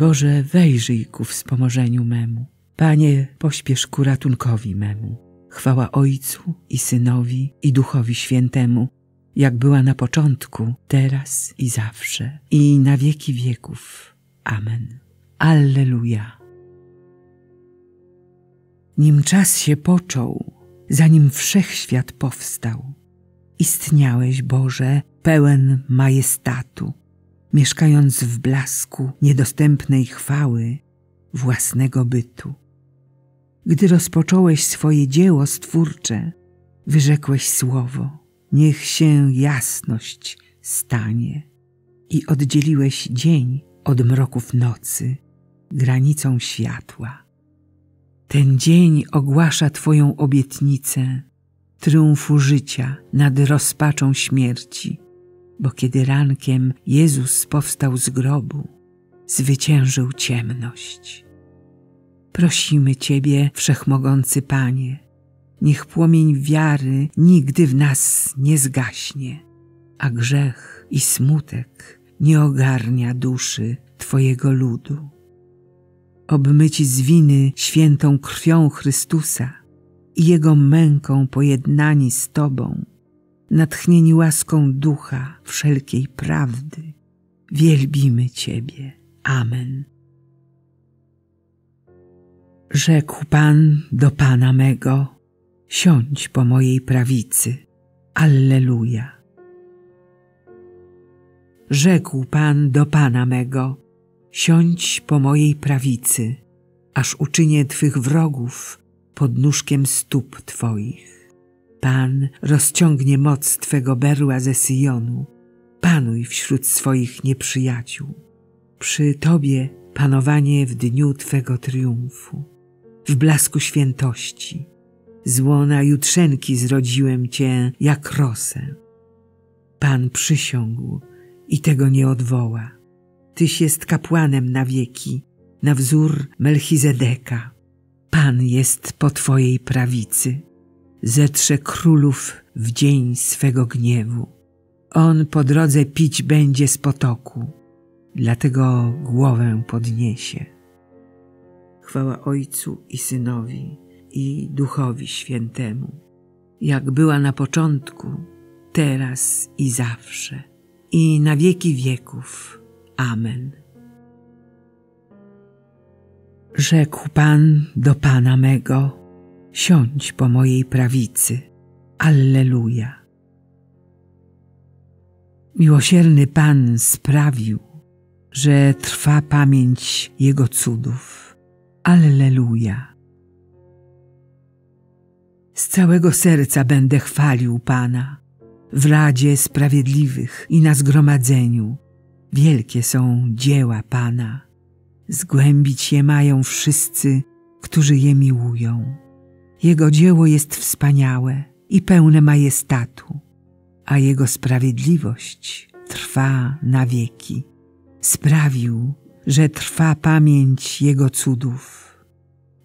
Boże, wejrzyj ku wspomożeniu memu. Panie, pośpiesz ku ratunkowi memu. Chwała Ojcu i Synowi i Duchowi Świętemu, jak była na początku, teraz i zawsze, i na wieki wieków. Amen. Alleluja. Nim czas się począł, zanim wszechświat powstał, istniałeś, Boże, pełen majestatu, mieszkając w blasku niedostępnej chwały własnego bytu. Gdy rozpocząłeś swoje dzieło stwórcze, wyrzekłeś słowo: niech się jasność stanie, i oddzieliłeś dzień od mroków nocy granicą światła. Ten dzień ogłasza Twoją obietnicę triumfu życia nad rozpaczą śmierci, bo kiedy rankiem Jezus powstał z grobu, zwyciężył ciemność. Prosimy Ciebie, Wszechmogący Panie, niech płomień wiary nigdy w nas nie zgaśnie, a grzech i smutek nie ogarnia duszy Twojego ludu. Obmyci z winy świętą krwią Chrystusa i Jego męką pojednani z Tobą, natchnieni łaską Ducha wszelkiej prawdy, wielbimy Ciebie. Amen. Rzekł Pan do Pana mego: siądź po mojej prawicy. Alleluja. Rzekł Pan do Pana mego: siądź po mojej prawicy, aż uczynię Twych wrogów pod nóżkiem stóp Twoich. Pan rozciągnie moc Twego berła ze Syjonu, panuj wśród swoich nieprzyjaciół. Przy Tobie panowanie w dniu Twego triumfu, w blasku świętości. Z łona jutrzenki zrodziłem Cię jak rosę. Pan przysiągł i tego nie odwoła. Tyś jest kapłanem na wieki, na wzór Melchizedeka. Pan jest po Twojej prawicy. Zetrze królów w dzień swego gniewu. On po drodze pić będzie z potoku, dlatego głowę podniesie. Chwała Ojcu i Synowi i Duchowi Świętemu, jak była na początku, teraz i zawsze, i na wieki wieków. Amen. Rzekł Pan do Pana mego: siądź po mojej prawicy. Alleluja. Miłosierny Pan sprawił, że trwa pamięć Jego cudów. Alleluja. Z całego serca będę chwalił Pana w radzie sprawiedliwych i na zgromadzeniu. Wielkie są dzieła Pana, zgłębić je mają wszyscy, którzy je miłują. Jego dzieło jest wspaniałe i pełne majestatu, a Jego sprawiedliwość trwa na wieki. Sprawił, że trwa pamięć Jego cudów.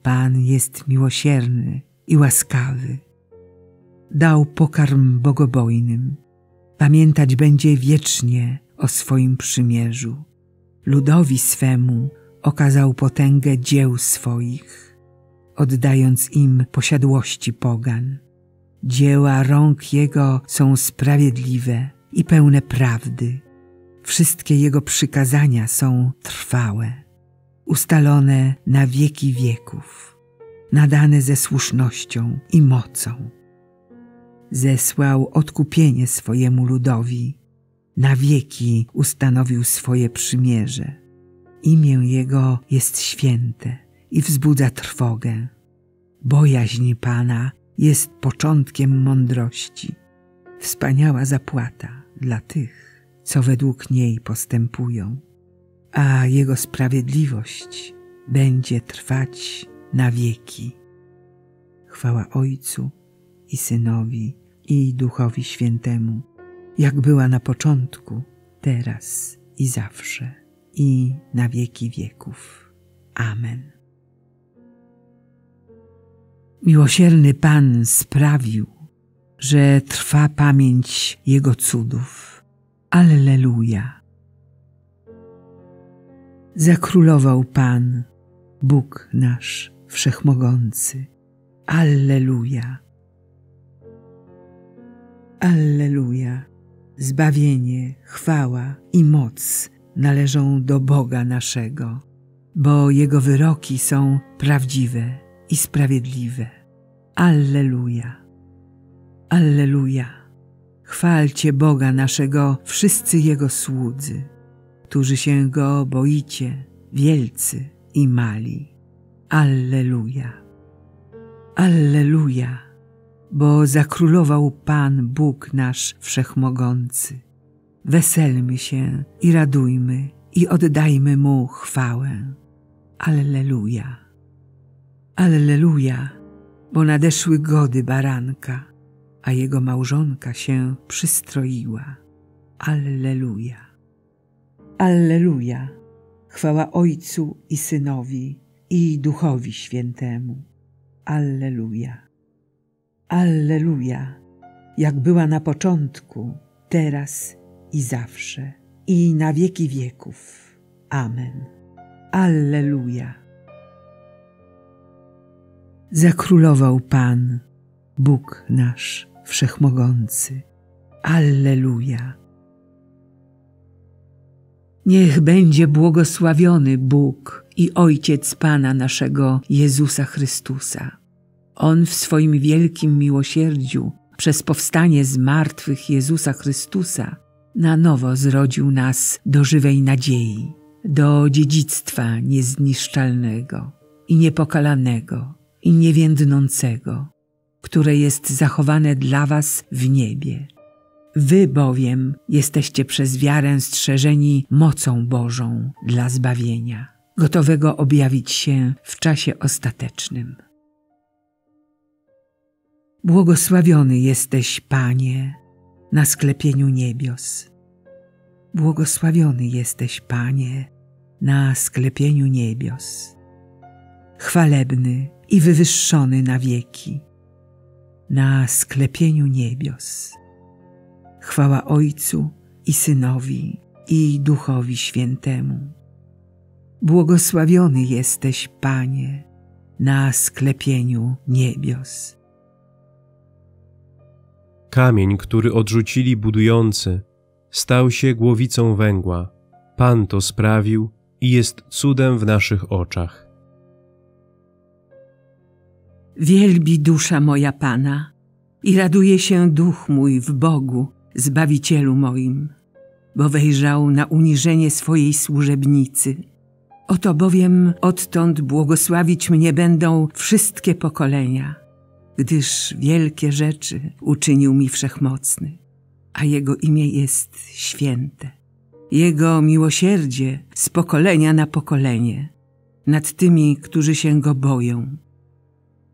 Pan jest miłosierny i łaskawy. Dał pokarm bogobojnym. Pamiętać będzie wiecznie o swoim przymierzu. Ludowi swemu okazał potęgę dzieł swoich, oddając im posiadłości pogan. Dzieła rąk Jego są sprawiedliwe i pełne prawdy. Wszystkie Jego przykazania są trwałe, ustalone na wieki wieków, nadane ze słusznością i mocą. Zesłał odkupienie swojemu ludowi, na wieki ustanowił swoje przymierze. Imię Jego jest święte i wzbudza trwogę. Bojaźń Pana jest początkiem mądrości. Wspaniała zapłata dla tych, co według niej postępują. A Jego sprawiedliwość będzie trwać na wieki. Chwała Ojcu i Synowi i Duchowi Świętemu, jak była na początku, teraz i zawsze, i na wieki wieków. Amen. Miłosierny Pan sprawił, że trwa pamięć Jego cudów. Alleluja. zakrólował Pan, Bóg nasz Wszechmogący. Alleluja! Alleluja! Zbawienie, chwała i moc należą do Boga naszego, bo Jego wyroki są prawdziwe i sprawiedliwe. Alleluja! Alleluja! Chwalcie Boga naszego wszyscy Jego słudzy, którzy się Go boicie, wielcy i mali. Alleluja! Alleluja! Bo zakrólował Pan Bóg nasz Wszechmogący. Weselmy się i radujmy i oddajmy Mu chwałę. Alleluja! Alleluja! Bo nadeszły gody baranka, a Jego małżonka się przystroiła. Alleluja! Alleluja! Chwała Ojcu i Synowi, i Duchowi Świętemu. Alleluja! Alleluja! Jak była na początku, teraz i zawsze, i na wieki wieków. Amen. Alleluja! Zakrólował Pan, Bóg nasz Wszechmogący. Alleluja! Niech będzie błogosławiony Bóg i Ojciec Pana naszego Jezusa Chrystusa. On w swoim wielkim miłosierdziu przez powstanie z martwych Jezusa Chrystusa na nowo zrodził nas do żywej nadziei, do dziedzictwa niezniszczalnego i niepokalanego i niewiędnącego, które jest zachowane dla was w niebie. Wy bowiem jesteście przez wiarę strzeżeni mocą Bożą dla zbawienia, gotowego objawić się w czasie ostatecznym. Błogosławiony jesteś, Panie, na sklepieniu niebios. Błogosławiony jesteś, Panie, na sklepieniu niebios. Chwalebny i wywyższony na wieki, na sklepieniu niebios. Chwała Ojcu i Synowi, i Duchowi Świętemu. Błogosławiony jesteś, Panie, na sklepieniu niebios. Kamień, który odrzucili budujący, stał się głowicą węgła. Pan to sprawił i jest cudem w naszych oczach. Wielbi dusza moja Pana i raduje się duch mój w Bogu, Zbawicielu moim, bo wejrzał na uniżenie swojej służebnicy. Oto bowiem odtąd błogosławić mnie będą wszystkie pokolenia, gdyż wielkie rzeczy uczynił mi Wszechmocny, a Jego imię jest święte. Jego miłosierdzie z pokolenia na pokolenie nad tymi, którzy się Go boją.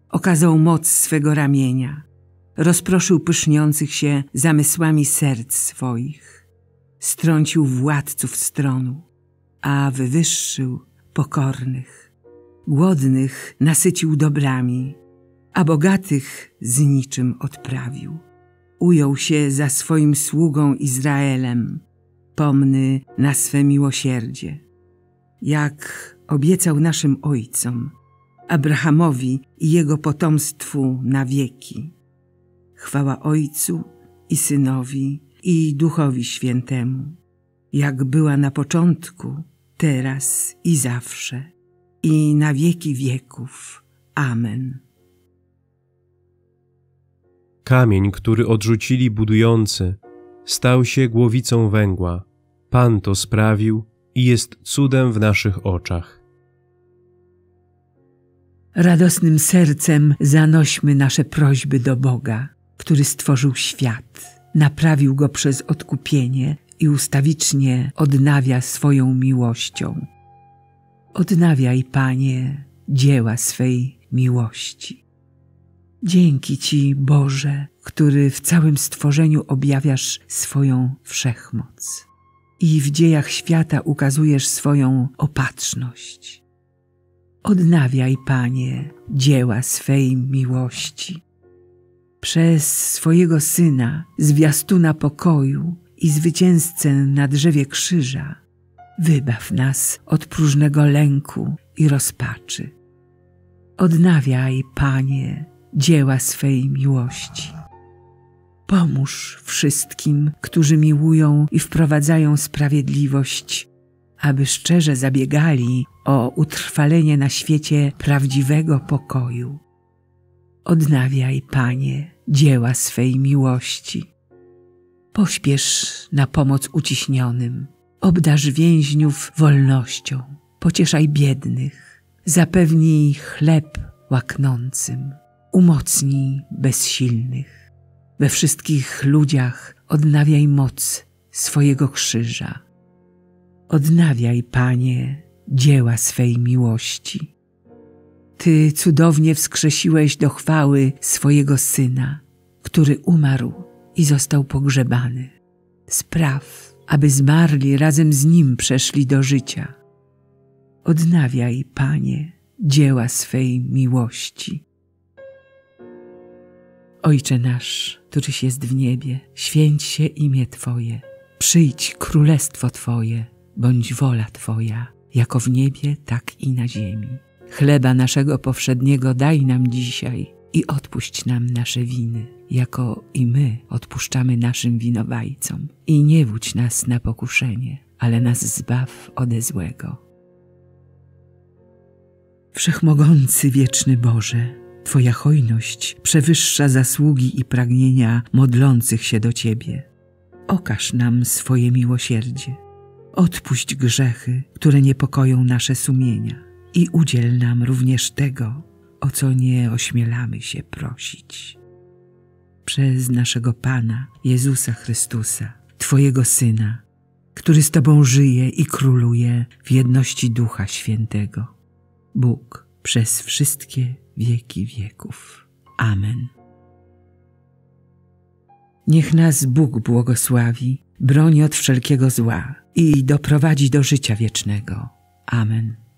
Okazał moc swego ramienia, rozproszył pyszniących się zamysłami serc swoich, strącił władców stronu, a wywyższył pokornych. Głodnych nasycił dobrami, a bogatych z niczym odprawił. Ujął się za swoim sługą Izraelem, pomny na swe miłosierdzie, jak obiecał naszym ojcom, Abrahamowi i jego potomstwu na wieki. Chwała Ojcu i Synowi, i Duchowi Świętemu, jak była na początku, teraz i zawsze, i na wieki wieków. Amen. Kamień, który odrzucili budujący, stał się głowicą węgła. Pan to sprawił i jest cudem w naszych oczach. Radosnym sercem zanośmy nasze prośby do Boga, który stworzył świat, naprawił go przez odkupienie i ustawicznie odnawia swoją miłością. Odnawiaj, Panie, dzieła swej miłości. Dzięki Ci, Boże, który w całym stworzeniu objawiasz swoją wszechmoc i w dziejach świata ukazujesz swoją opatrzność. Odnawiaj, Panie, dzieła swej miłości. Przez swojego Syna, zwiastuna pokoju i zwycięzcę na drzewie krzyża, wybaw nas od próżnego lęku i rozpaczy. Odnawiaj, Panie, dzieła swej miłości. Pomóż wszystkim, którzy miłują i wprowadzają sprawiedliwość, aby szczerze zabiegali o utrwalenie na świecie prawdziwego pokoju. Odnawiaj, Panie, dzieła swej miłości. Pośpiesz na pomoc uciśnionym, obdarz więźniów wolnością, pocieszaj biednych, zapewnij chleb łaknącym, umocnij bezsilnych. We wszystkich ludziach odnawiaj moc swojego krzyża. Odnawiaj, Panie, dzieła swej miłości. Ty cudownie wskrzesiłeś do chwały swojego Syna, który umarł i został pogrzebany. Spraw, aby zmarli razem z Nim przeszli do życia. Odnawiaj, Panie, dzieła swej miłości. Ojcze nasz, któryś jest w niebie, święć się imię Twoje. Przyjdź królestwo Twoje, bądź wola Twoja, jako w niebie, tak i na ziemi. Chleba naszego powszedniego daj nam dzisiaj i odpuść nam nasze winy, jako i my odpuszczamy naszym winowajcom. I nie wódź nas na pokuszenie, ale nas zbaw ode złego. Wszechmogący, wieczny Boże, Twoja hojność przewyższa zasługi i pragnienia modlących się do Ciebie. Okaż nam swoje miłosierdzie. Odpuść grzechy, które niepokoją nasze sumienia, i udziel nam również tego, o co nie ośmielamy się prosić. Przez naszego Pana, Jezusa Chrystusa, Twojego Syna, który z Tobą żyje i króluje w jedności Ducha Świętego, Bóg przez wszystkie wieki wieków. Amen. Niech nas Bóg błogosławi, broni od wszelkiego zła i doprowadzi do życia wiecznego. Amen.